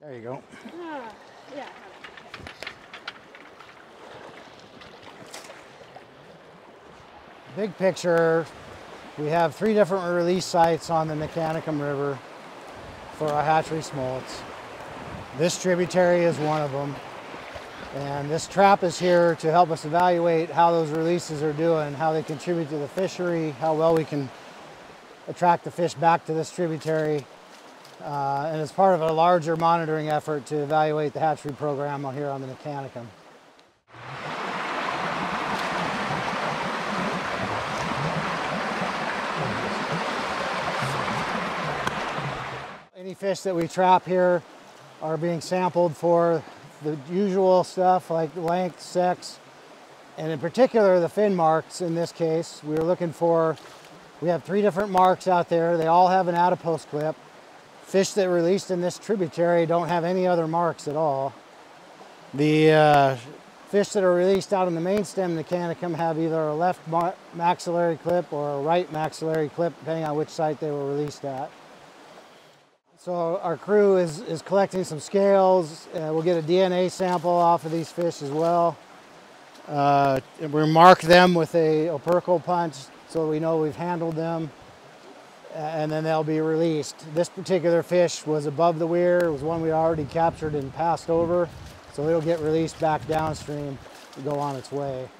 There you go. Yeah. Big picture, we have three different release sites on the Necanicum River for our hatchery smolts. This tributary is one of them. And this trap is here to help us evaluate how those releases are doing, how they contribute to the fishery, how well we can attract the fish back to this tributary. And it's part of a larger monitoring effort to evaluate the hatchery program on here on the Necanicum. Any fish that we trap here are being sampled for the usual stuff like length, sex, and in particular the fin marks in this case. We were looking for, we have three different marks out there. They all have an adipose clip. Fish that released in this tributary don't have any other marks at all. The fish that are released out in the main stem Necanicum have either a left maxillary clip or a right maxillary clip, depending on which site they were released at. So our crew is collecting some scales. We'll get a DNA sample off of these fish as well. We mark them with a opercle punch so we know we've handled them, and then they'll be released. This particular fish was above the weir. It was one we already captured and passed over, so it'll get released back downstream to go on its way.